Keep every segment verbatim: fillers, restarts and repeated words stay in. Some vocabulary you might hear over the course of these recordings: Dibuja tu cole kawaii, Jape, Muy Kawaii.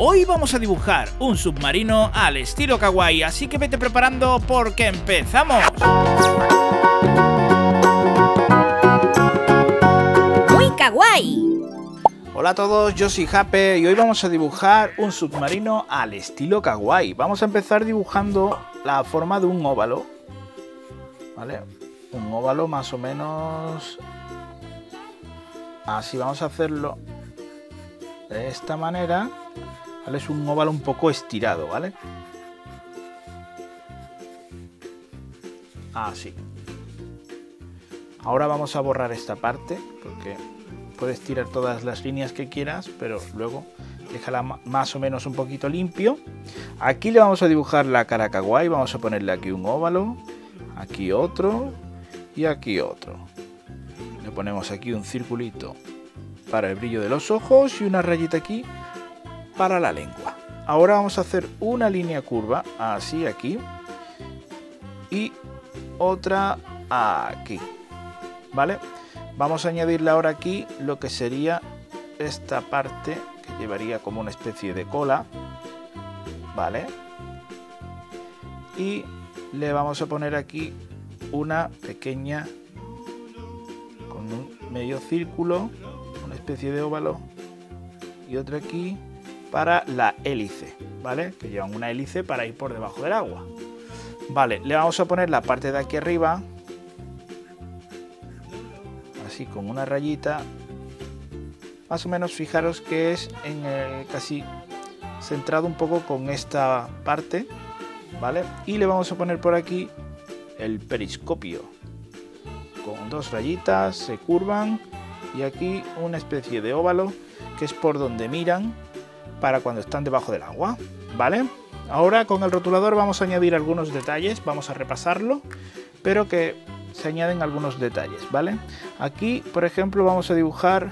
Hoy vamos a dibujar un submarino al estilo kawaii, así que vete preparando porque empezamos. ¡Muy kawaii! Hola a todos, yo soy Jape y hoy vamos a dibujar un submarino al estilo kawaii. Vamos a empezar dibujando la forma de un óvalo, ¿vale? Un óvalo más o menos... Así vamos a hacerlo de esta manera, ¿vale? Es un óvalo un poco estirado, ¿vale? Así. Ahora vamos a borrar esta parte, porque puedes tirar todas las líneas que quieras, pero luego déjala más o menos un poquito limpio. Aquí le vamos a dibujar la cara kawaii, vamos a ponerle aquí un óvalo, aquí otro y aquí otro. Le ponemos aquí un circulito para el brillo de los ojos y una rayita aquí para la lengua. Ahora vamos a hacer una línea curva así aquí y otra aquí, ¿vale? Vamos a añadirle ahora aquí lo que sería esta parte que llevaría como una especie de cola, ¿vale? Y le vamos a poner aquí una pequeña un medio círculo, una especie de óvalo y otra aquí para la hélice, ¿vale? Que llevan una hélice para ir por debajo del agua. Vale, le vamos a poner la parte de aquí arriba, así con una rayita, más o menos fijaros que es en el, casi centrado un poco con esta parte, ¿vale? Y le vamos a poner por aquí el periscopio. Con dos rayitas, se curvan y aquí una especie de óvalo que es por donde miran para cuando están debajo del agua, ¿vale? Ahora con el rotulador vamos a añadir algunos detalles, vamos a repasarlo, pero que se añaden algunos detalles, ¿vale? Aquí, por ejemplo, vamos a dibujar,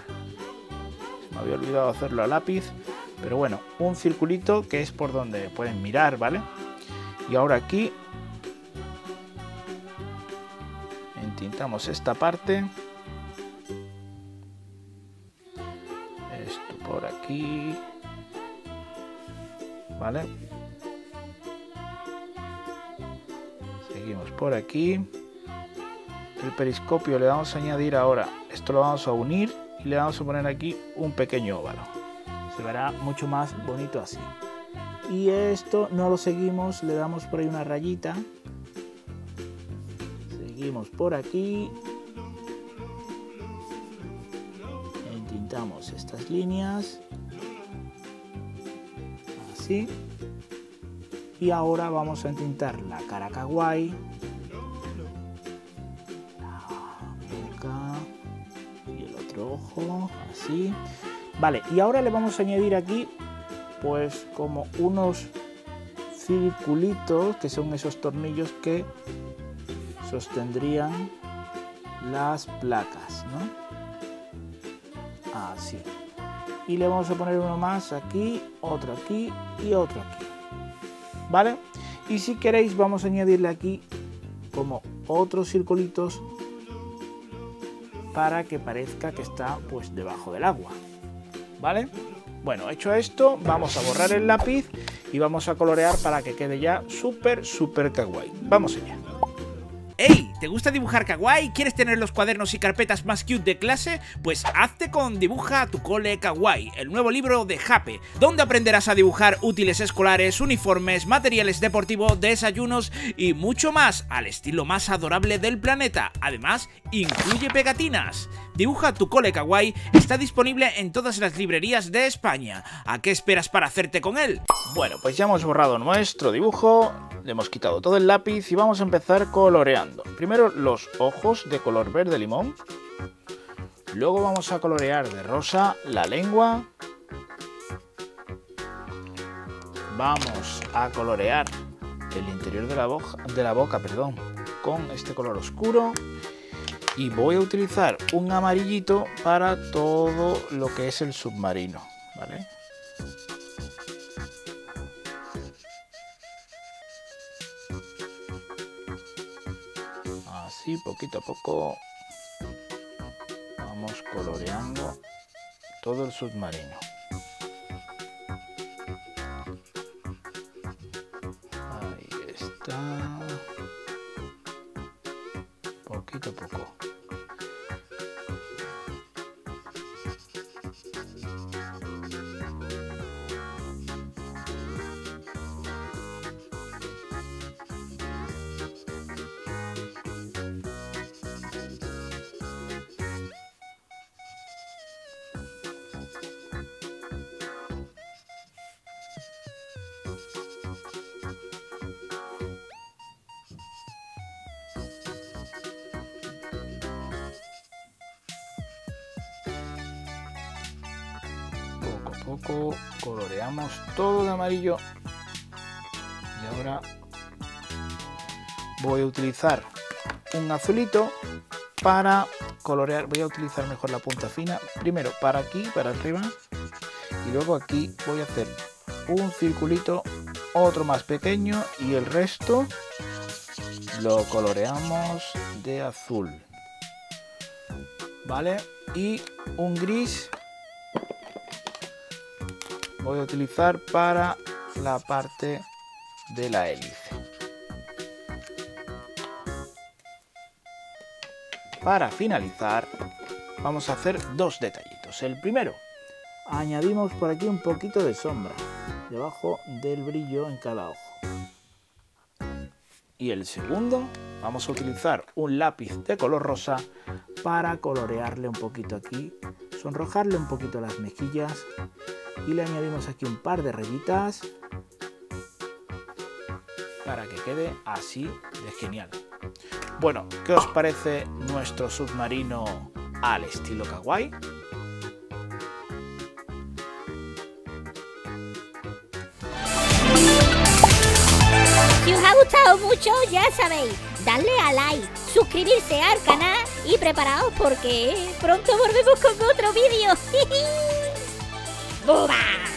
se me había olvidado hacerlo a lápiz, pero bueno, un circulito que es por donde pueden mirar, ¿vale? Y ahora aquí pintamos esta parte, esto por aquí, ¿vale? Seguimos por aquí, el periscopio le vamos a añadir ahora, esto lo vamos a unir y le vamos a poner aquí un pequeño óvalo, se verá mucho más bonito así. Y esto no lo seguimos, le damos por ahí una rayita. Seguimos por aquí, entintamos estas líneas, así, y ahora vamos a entintar la cara kawaii, la boca y el otro ojo, así, vale, y ahora le vamos a añadir aquí, pues como unos circulitos, que son esos tornillos que sostendrían las placas, ¿no? Así. Y le vamos a poner uno más aquí, otro aquí y otro aquí, ¿vale? Y si queréis vamos a añadirle aquí como otros circulitos para que parezca que está pues debajo del agua, ¿vale? Bueno, hecho esto, vamos a borrar el lápiz y vamos a colorear para que quede ya súper, súper kawaii. Vamos allá. ¡Hey! ¿Te gusta dibujar kawaii? ¿Quieres tener los cuadernos y carpetas más cute de clase? Pues hazte con Dibuja tu cole kawaii, el nuevo libro de Jape, donde aprenderás a dibujar útiles escolares, uniformes, materiales deportivos, desayunos y mucho más al estilo más adorable del planeta. Además, incluye pegatinas. Dibuja tu cole kawaii está disponible en todas las librerías de España. ¿A qué esperas para hacerte con él? Bueno, pues ya hemos borrado nuestro dibujo, le hemos quitado todo el lápiz y vamos a empezar coloreando. Primero los ojos de color verde limón, luego vamos a colorear de rosa la lengua, vamos a colorear el interior de la boca, de la boca, perdón, con este color oscuro y voy a utilizar un amarillito para todo lo que es el submarino, ¿vale? Así, poquito a poco, vamos coloreando todo el submarino. está poquito a poco. Poco coloreamos todo de amarillo y ahora voy a utilizar un azulito para colorear. Voy a utilizar mejor la punta fina, primero para aquí, para arriba, y luego aquí voy a hacer un circulito, otro más pequeño, y el resto lo coloreamos de azul, vale, y un gris voy a utilizar para la parte de la hélice. Para finalizar vamos a hacer dos detallitos. El primero, añadimos por aquí un poquito de sombra debajo del brillo en cada ojo. Y el segundo, vamos a utilizar un lápiz de color rosa para colorearle un poquito aquí, sonrojarle un poquito las mejillas. Y le añadimos aquí un par de rayitas para que quede así de genial. Bueno, ¿qué os parece nuestro submarino al estilo kawaii? Si os ha gustado mucho, ya sabéis, darle a like, suscribirse al canal y preparaos porque pronto volvemos con otro vídeo. ¡Buba!